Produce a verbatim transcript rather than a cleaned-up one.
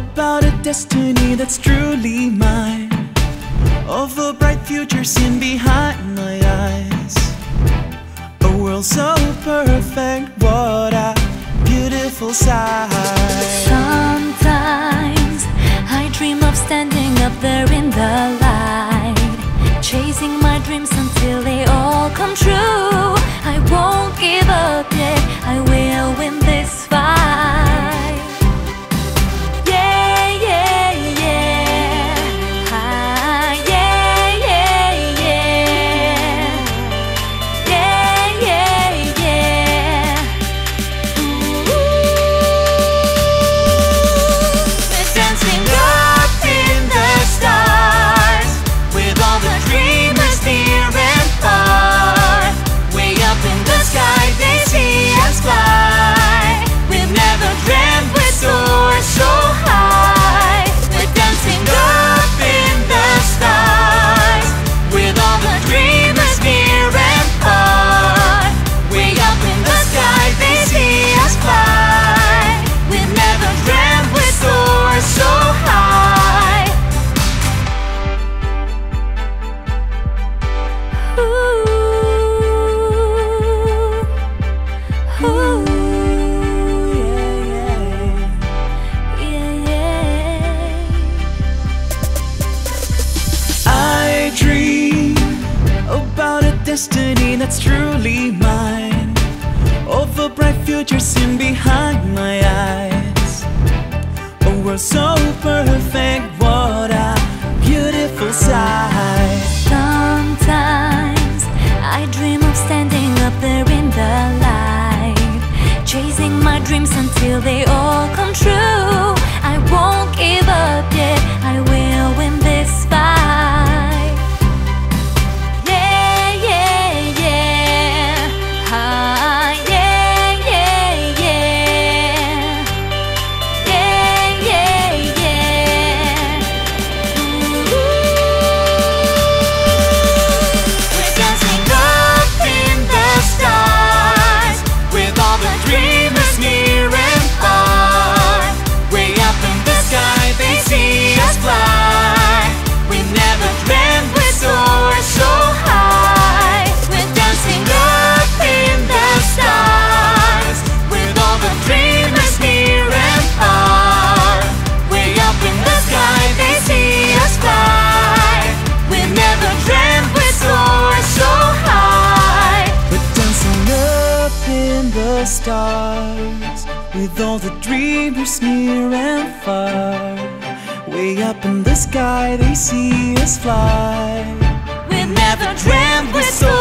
about a destiny that's truly mine, of a bright future seen behind my eyes. A world so perfect, what a beautiful sight. Sometimes I dream of standing up there in the light, chasing my dreams until they all come true. I won't give up yet, I will win this fight. Destiny that's truly mine, of a bright future seen behind my eyes. A world so perfect, what a beautiful sight. Sometimes I dream of standing up there in the light, chasing my dreams until they all come true. I won't give up yet, I will win this fight. Stars, with all the dreamers near and far, way up in the sky they see us fly. We never dreamt we're so